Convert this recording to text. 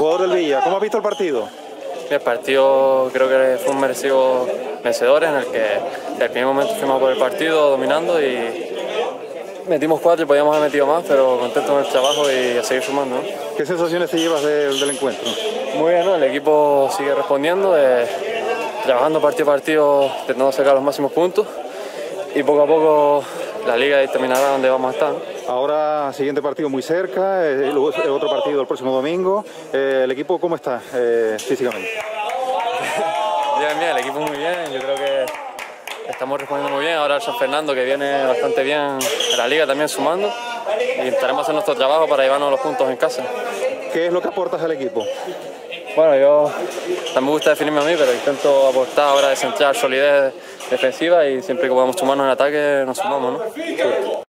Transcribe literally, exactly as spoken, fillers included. Jugador del Villa, ¿cómo has visto el partido? El partido creo que fue un merecido vencedor en el que desde el primer momento fuimos por el partido dominando y metimos cuatro y podíamos haber metido más, pero contento con el trabajo y a seguir sumando, ¿no? ¿Qué sensaciones te llevas de, del encuentro? Muy bien, ¿no? El equipo sigue respondiendo, eh, trabajando partido a partido, tratando de sacar los máximos puntos y poco a poco la liga determinará dónde vamos a estar, ¿no? Ahora, siguiente partido muy cerca, el otro partido el próximo domingo. Eh, ¿El equipo cómo está eh, físicamente? Bien, bien, el equipo muy bien. Yo creo que estamos respondiendo muy bien. Ahora el San Fernando, que viene bastante bien en la liga, también sumando. Y estaremos haciendo nuestro trabajo para llevarnos los puntos en casa. ¿Qué es lo que aportas al equipo? Bueno, yo también me gusta definirme a mí, pero intento aportar ahora de centrar solidez defensiva y siempre que podamos sumarnos en ataque, nos sumamos, ¿no? Sí.